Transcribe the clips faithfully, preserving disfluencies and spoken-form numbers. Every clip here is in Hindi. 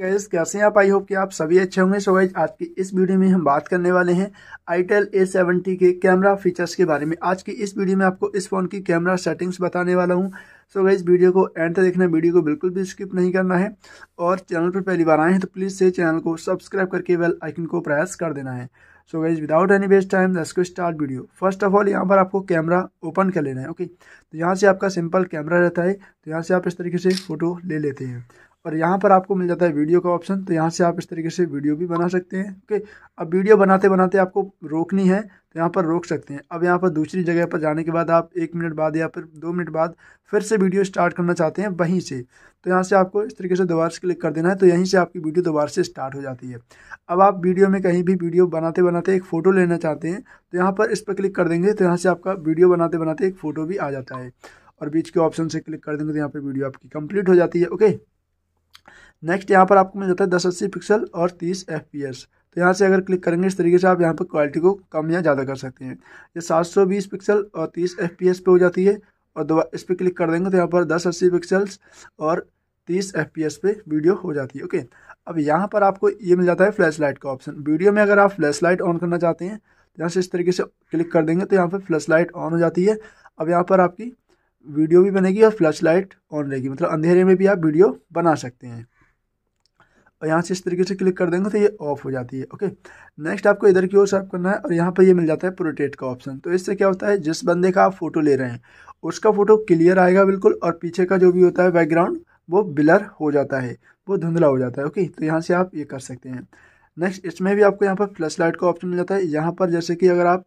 गाइस कैसे हैं आप, आई होप कि आप सभी अच्छे होंगे। सो गाइस आज की इस वीडियो में हम बात करने वाले हैं आइटेल ए सत्तर के कैमरा फीचर्स के बारे में। आज की इस वीडियो में आपको इस फ़ोन की कैमरा सेटिंग्स बताने वाला हूं। सो गाइस वीडियो को एंड तक देखना, वीडियो को बिल्कुल भी स्किप नहीं करना है। और चैनल पर पहली बार आए हैं तो प्लीज़ से चैनल को सब्सक्राइब करके बेल आइकन को प्रेस कर देना है। So guys without any waste time let's start video. First of all यहाँ पर आपको कैमरा ओपन कर लेना है। ओके, तो यहाँ से आपका सिंपल कैमरा रहता है, तो यहाँ से आप इस तरीके से फ़ोटो ले लेते हैं और यहाँ पर आपको मिल जाता है वीडियो का ऑप्शन। तो यहाँ से आप इस तरीके से वीडियो भी बना सकते हैं। ओके, अब वीडियो बनाते बनाते आपको रोकनी है तो यहाँ पर रोक सकते हैं। अब यहाँ पर दूसरी जगह पर जाने के बाद आप एक मिनट बाद या फिर दो मिनट बाद फिर से वीडियो स्टार्ट करना चाहते हैं वहीं से, तो यहाँ से आपको इस तरीके से दोबारा से क्लिक कर देना है, तो यहीं से आपकी वीडियो दोबारा से स्टार्ट हो जाती है। अब आप वीडियो में कहीं भी वीडियो बनाते बनाते एक फ़ोटो लेना चाहते हैं तो यहाँ पर इस पर क्लिक कर देंगे, तो यहाँ से आपका वीडियो बनाते बनाते एक फ़ोटो भी आ जाता है। और बीच के ऑप्शन से क्लिक कर देंगे तो यहाँ पर वीडियो आपकी कंप्लीट हो जाती है। ओके, नेक्स्ट यहाँ पर आपको मिल जाता है दस अस्सी पिक्सल और तीस एफ पी एस। तो यहाँ से अगर क्लिक करेंगे इस तरीके से आप यहाँ पर क्वालिटी को कम या ज़्यादा कर सकते हैं। ये सात सौ बीस पिक्सल और तीस एफ पी एस पे हो जाती है। और दोबारा इस पर क्लिक कर देंगे तो यहाँ पर दस अस्सी पिक्सल्स और तीस एफ पी एस पे वीडियो हो जाती है। ओके, अब यहाँ पर आपको ये मिल जाता है फ्लैश लाइट का ऑप्शन। वीडियो में अगर आप फ्लैश लाइट ऑन करना चाहते हैं तो यहाँ से इस तरीके से क्लिक कर देंगे तो यहाँ पर फ्लैश लाइट ऑन हो जाती है। अब यहाँ पर आपकी वीडियो भी बनेगी और फ्लैश लाइट ऑन रहेगी, मतलब अंधेरे में भी आप वीडियो बना सकते हैं। और यहाँ से इस तरीके से क्लिक कर देंगे तो ये ऑफ हो जाती है। ओके, नेक्स्ट आपको इधर की ओर सर्फ करना है और यहाँ पर ये मिल जाता है पोर्ट्रेट का ऑप्शन। तो इससे क्या होता है, जिस बंदे का आप फोटो ले रहे हैं उसका फोटो क्लियर आएगा बिल्कुल, और पीछे का जो भी होता है बैकग्राउंड वो ब्लर हो जाता है, वो धुंधला हो जाता है। ओके, तो यहाँ से आप ये कर सकते हैं। नेक्स्ट इसमें भी आपको यहाँ पर फ्लैश लाइट का ऑप्शन मिल जाता है। यहाँ पर जैसे कि अगर आप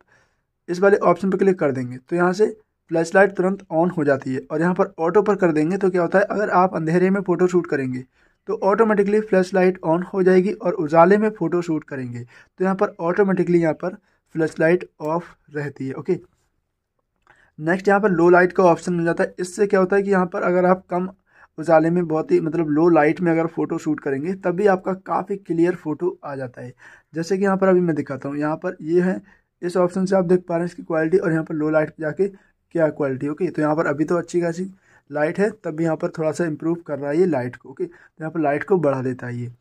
इस वाले ऑप्शन पर क्लिक कर देंगे तो यहाँ से फ्लैश लाइट तुरंत ऑन हो जाती है। और यहाँ पर ऑटो पर कर देंगे तो क्या होता है, अगर आप अंधेरे में फ़ोटो शूट करेंगे तो ऑटोमेटिकली फ्लैश लाइट ऑन हो जाएगी, और उजाले में फ़ोटो शूट करेंगे तो यहाँ पर ऑटोमेटिकली यहाँ पर फ्लैश लाइट ऑफ रहती है। ओके, नेक्स्ट यहाँ पर लो लाइट का ऑप्शन मिल जाता है। इससे क्या होता है कि यहाँ पर अगर आप कम उजाले में, बहुत ही मतलब लो लाइट में अगर फ़ोटो शूट करेंगे तब भी आपका काफ़ी क्लियर फ़ोटो आ जाता है। जैसे कि यहाँ पर अभी मैं दिखाता हूँ, यहाँ पर ये है, इस ऑप्शन से आप देख पा रहे हैं इसकी क्वालिटी, और यहाँ पर लो लाइट पर जाके क्या क्वालिटी। ओके, तो यहाँ पर अभी तो अच्छी खासी लाइट है, तब भी यहाँ पर थोड़ा सा इम्प्रूव कर रहा है ये लाइट को। ओके, तो यहाँ पर लाइट को बढ़ा देता है ये।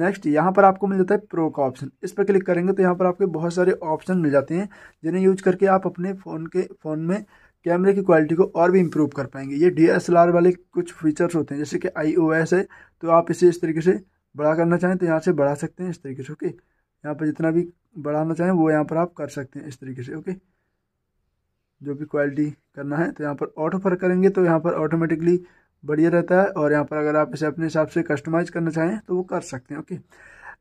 नेक्स्ट यहाँ पर आपको मिल जाता है प्रो का ऑप्शन। इस पर क्लिक करेंगे तो यहाँ पर आपके बहुत सारे ऑप्शन मिल जाते हैं जिन्हें यूज करके आप अपने फ़ोन के फ़ोन में कैमरे की क्वालिटी को और भी इम्प्रूव कर पाएंगे। ये डी एस एल आर वाले कुछ फीचर्स होते हैं, जैसे कि आई ओ एस है तो आप इसे इस तरीके से बड़ा करना चाहें तो यहाँ से बढ़ा सकते हैं इस तरीके से। ओके, यहाँ पर जितना भी बढ़ाना चाहें वो यहाँ पर आप कर सकते हैं इस तरीके से। ओके, जो भी क्वालिटी करना है तो यहाँ पर ऑटो पर करेंगे तो यहाँ पर ऑटोमेटिकली बढ़िया रहता है। और यहाँ पर अगर आप इसे अपने हिसाब से कस्टमाइज़ करना चाहें तो वो कर सकते हैं। ओके,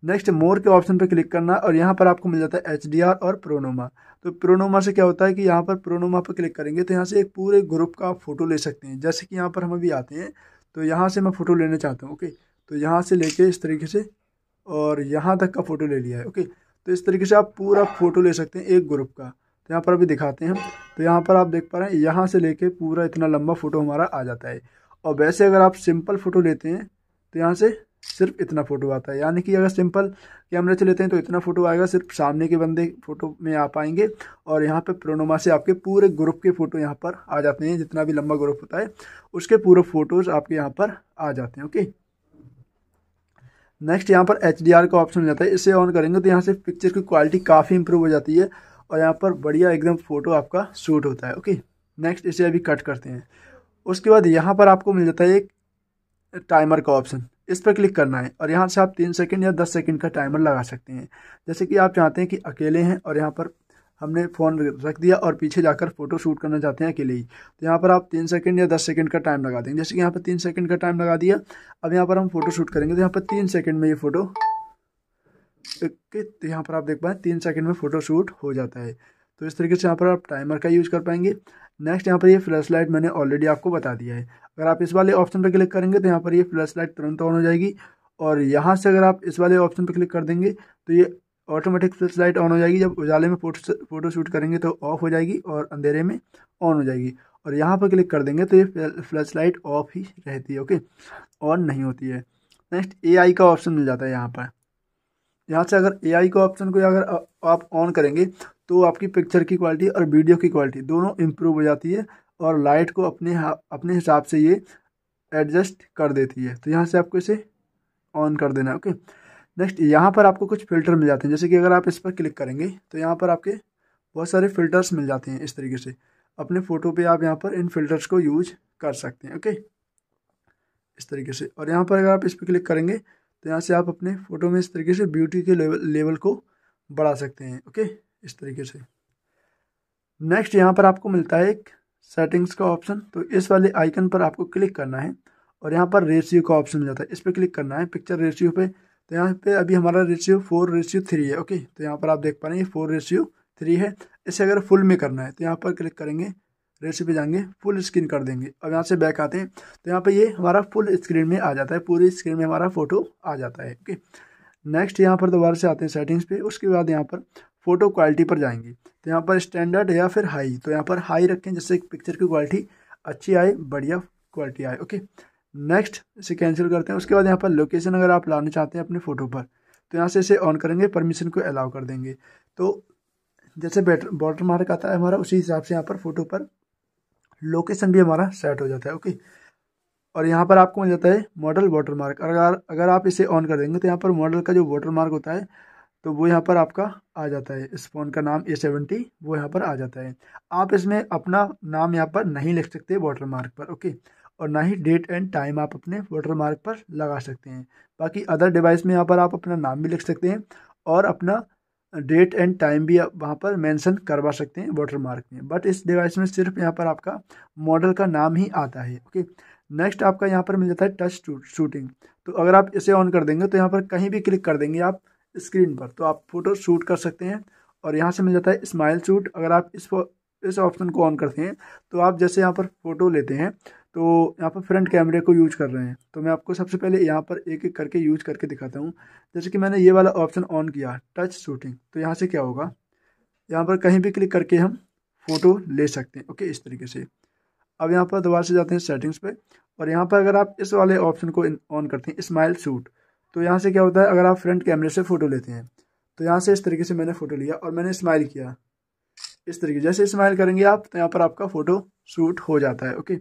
नेक्स्ट मोर के ऑप्शन पे क्लिक करना और यहाँ पर आपको मिल जाता है एच डी आर और प्रोनोमा। तो प्रोनोमा से क्या होता है कि यहाँ पर प्रोनोमा पर क्लिक करेंगे तो यहाँ से एक पूरे ग्रुप का आप फोटो ले सकते हैं। जैसे कि यहाँ पर हम अभी आते हैं तो यहाँ से मैं फ़ोटो लेना चाहता हूँ। ओके, तो यहाँ से लेके इस तरीके से और यहाँ तक का फ़ोटो ले लिया है। ओके, तो इस तरीके से आप पूरा फ़ोटो ले सकते हैं एक ग्रुप का। तो यहाँ पर अभी दिखाते हैं, तो यहाँ पर आप देख पा रहे हैं यहाँ से लेके पूरा इतना लंबा फ़ोटो हमारा आ जाता है। और वैसे अगर आप सिंपल फ़ोटो लेते हैं तो यहाँ से सिर्फ इतना फ़ोटो आता है, यानी कि अगर सिंपल कैमरे से लेते हैं तो इतना फ़ोटो आएगा, सिर्फ सामने के बंदे फ़ोटो में आ पाएंगे। और यहाँ पे प्रोनोमा से आपके पूरे ग्रुप के फ़ोटो यहाँ पर आ जाते हैं, जितना भी लंबा ग्रुप होता है उसके पूरे फ़ोटोज़ आपके यहाँ पर आ जाते हैं। ओके, नेक्स्ट यहाँ पर एच डी आर का ऑप्शन मिल जाता है। इसे ऑन करेंगे तो यहाँ से पिक्चर की क्वालिटी काफ़ी इंप्रूव हो जाती है और यहाँ पर बढ़िया एकदम फ़ोटो आपका शूट होता है। ओके, नेक्स्ट इसे अभी कट करते हैं। उसके बाद यहाँ पर आपको मिल जाता है एक टाइमर का ऑप्शन। इस पर क्लिक करना है और यहाँ से आप तीन सेकंड या दस सेकंड का टाइमर लगा सकते हैं। जैसे कि आप चाहते हैं कि अकेले हैं और यहाँ पर हमने फ़ोन रख दिया और पीछे जाकर फ़ोटो शूट करना चाहते हैं अकेले ही, तो यहाँ पर आप तीन सेकंड या दस सेकंड का टाइम लगा देंगे। जैसे कि यहाँ पर तीन सेकंड का टाइम लगा दिया, अब यहाँ पर हम फ़ोटो शूट करेंगे तो यहाँ पर तीन सेकंड में ये फ़ोटो, तो यहाँ पर आप देख पाएँ तीन सेकंड में फ़ोटो शूट हो जाता है। तो इस तरीके से यहाँ पर आप टाइमर का यूज़ कर पाएंगे। नेक्स्ट यहाँ पर ये फ्लैश लाइट मैंने ऑलरेडी आपको बता दिया है। अगर आप इस वाले ऑप्शन पर क्लिक करेंगे तो यहाँ पर ये फ्लैश लाइट तुरंत ऑन हो जाएगी। और यहाँ से अगर आप इस वाले ऑप्शन पर क्लिक कर देंगे तो ये ऑटोमेटिक फ्लैश लाइट ऑन हो जाएगी। जब उजाले में फोटो फोटो शूट करेंगे तो ऑफ हो जाएगी और अंधेरे में ऑन हो जाएगी। और यहाँ पर क्लिक कर देंगे तो ये फ्लैश लाइट ऑफ ही रहती है। ओके, ऑन नहीं होती है। नेक्स्ट ए आई का ऑप्शन मिल जाता है यहाँ पर। यहाँ से अगर ए आई का ऑप्शन को अगर आप ऑन करेंगे तो आपकी पिक्चर की क्वालिटी और वीडियो की क्वालिटी दोनों इम्प्रूव हो जाती है, और लाइट को अपने अपने हिसाब से ये एडजस्ट कर देती है। तो यहाँ से आपको इसे ऑन कर देना है। ओके, नेक्स्ट यहाँ पर आपको कुछ फ़िल्टर मिल जाते हैं, जैसे कि अगर आप इस पर क्लिक करेंगे तो यहाँ पर आपके बहुत सारे फ़िल्टर्स मिल जाते हैं। इस तरीके से अपने फ़ोटो पे आप यहाँ पर इन फ़िल्टर्स को यूज कर सकते हैं। ओके, इस तरीके से, और यहाँ पर अगर आप इस पर क्लिक करेंगे तो यहाँ से आप अपने फ़ोटो में इस तरीके से ब्यूटी के लेवल लेवल को बढ़ा सकते हैं। ओके, इस तरीके से। नेक्स्ट यहाँ पर आपको मिलता है एक सेटिंग्स का ऑप्शन, तो इस वाले आइकन पर आपको क्लिक करना है और यहाँ पर रेशियो का ऑप्शन मिल जाता है, इस पर क्लिक करना है पिक्चर रेशियो पे। तो यहाँ पे अभी हमारा रेशियो फोर रेशियो थ्री है। ओके, तो यहाँ पर आप देख पा रहे हैं फोर रेशियो थ्री है। इसे अगर फुल में करना है तो यहाँ पर क्लिक करेंगे, रेशियो पे जाएंगे, फुल स्क्रीन कर देंगे। अब यहाँ से बैक आते हैं तो यहाँ पर ये हमारा फुल स्क्रीन में आ जाता है, पूरी स्क्रीन में हमारा फोटो आ जाता है। ओके, नेक्स्ट यहाँ पर दोबारा से आते हैं सेटिंग्स पे, उसके बाद यहाँ पर फ़ोटो क्वालिटी पर जाएंगे तो यहाँ पर स्टैंडर्ड या फिर हाई, तो यहाँ पर हाई रखें जिससे पिक्चर की क्वालिटी अच्छी आए, बढ़िया क्वालिटी आए। ओके, नेक्स्ट इसे कैंसिल करते हैं। उसके बाद यहाँ पर लोकेशन अगर आप लाना चाहते हैं अपने फ़ोटो पर तो यहाँ से इसे ऑन करेंगे, परमिशन को अलाउ कर देंगे। तो जैसे बेटर बॉर्डर मार्क आता है हमारा, उसी हिसाब से यहाँ पर फ़ोटो पर लोकेशन भी हमारा सेट हो जाता है। ओके, और यहाँ पर आपको मिल जाता है मॉडल वाटर मार्क, अगर अगर आप इसे ऑन कर देंगे तो यहाँ पर मॉडल का जो वाटर मार्क होता है तो वो यहाँ पर आपका आ जाता है। इस फ़ोन का नाम ए सत्तर वो यहाँ पर आ जाता है। आप इसमें अपना नाम यहाँ पर नहीं लिख सकते वाटर मार्क पर। ओके, और ना ही डेट एंड टाइम आप अपने वाटर मार्क पर लगा सकते हैं। बाकी अदर डिवाइस में यहाँ पर आप अपना नाम भी लिख सकते हैं और अपना डेट एंड टाइम भी वहाँ पर मेंशन करवा सकते हैं वाटर मार्क में, बट इस डिवाइस में सिर्फ यहाँ पर आपका मॉडल का नाम ही आता है। ओके, नेक्स्ट आपका यहाँ पर मिल जाता है टच शूटिंग, तो अगर आप इसे ऑन कर देंगे तो यहाँ पर कहीं भी क्लिक कर देंगे आप स्क्रीन पर तो आप फोटो शूट कर सकते हैं। और यहाँ से मिल जाता है स्माइल शूट, अगर आप इस इस ऑप्शन को ऑन करते हैं तो आप जैसे यहाँ पर फोटो लेते हैं तो यहाँ पर फ्रंट कैमरे को यूज कर रहे हैं। तो मैं आपको सबसे पहले यहाँ पर एक एक करके यूज करके दिखाता हूँ। जैसे कि मैंने ये वाला ऑप्शन ऑन किया टच शूटिंग, तो यहाँ से क्या होगा, यहाँ पर कहीं भी क्लिक करके हम फोटो ले सकते हैं। ओके, इस तरीके से। अब यहाँ पर दोबारा से जाते हैं सेटिंग्स पे, और यहाँ पर अगर आप इस वाले ऑप्शन को ऑन करते हैं स्माइल शूट, तो यहाँ से क्या होता है, अगर आप फ्रंट कैमरे से फ़ोटो लेते हैं तो यहाँ से इस तरीके से मैंने फ़ोटो लिया और मैंने स्माइल किया, इस तरीके जैसे स्माइल करेंगे आप तो यहाँ पर आपका फ़ोटो शूट हो जाता है। ओके,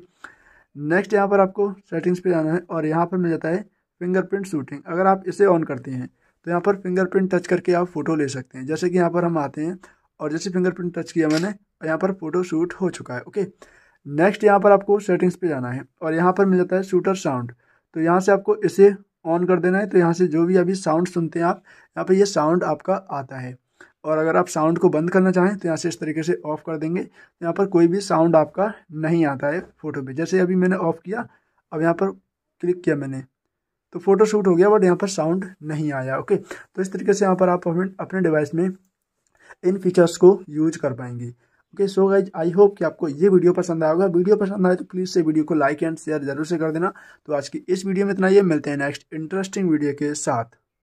नेक्स्ट यहाँ पर आपको सेटिंग्स पे जाना है और यहाँ पर मिल जाता है फिंगरप्रिंट शूटिंग, अगर आप इसे ऑन करते हैं तो यहाँ पर फिंगरप्रिंट टच करके आप फ़ोटो ले सकते हैं। जैसे कि यहाँ पर हम आते हैं और जैसे फिंगरप्रिंट टच किया मैंने, यहाँ पर फ़ोटो शूट हो चुका है। ओके, नेक्स्ट यहाँ पर आपको सेटिंग्स पे जाना है और यहाँ पर मिल जाता है शूटर साउंड, तो यहाँ से आपको इसे ऑन कर देना है। तो यहाँ से जो भी अभी साउंड सुनते हैं आप, यहाँ पे ये यह साउंड आपका आता है। और अगर आप साउंड को बंद करना चाहें तो यहाँ से इस तरीके से ऑफ कर देंगे, तो यहाँ पर कोई भी साउंड आपका नहीं आता है फ़ोटो पे। जैसे अभी मैंने ऑफ़ किया, अब यहाँ पर क्लिक किया मैंने तो फ़ोटो शूट हो गया, बट यहाँ पर साउंड नहीं आया। ओके, तो इस तरीके से यहाँ पर आप अपने डिवाइस में इन फीचर्स को यूज कर पाएंगे। Okay so guys, I hope कि आपको ये वीडियो पसंद आया होगा। वीडियो पसंद आए तो प्लीज़ से वीडियो को लाइक एंड शेयर जरूर से कर देना। तो आज की इस वीडियो में इतना ही है, मिलते हैं नेक्स्ट इंटरेस्टिंग वीडियो के साथ।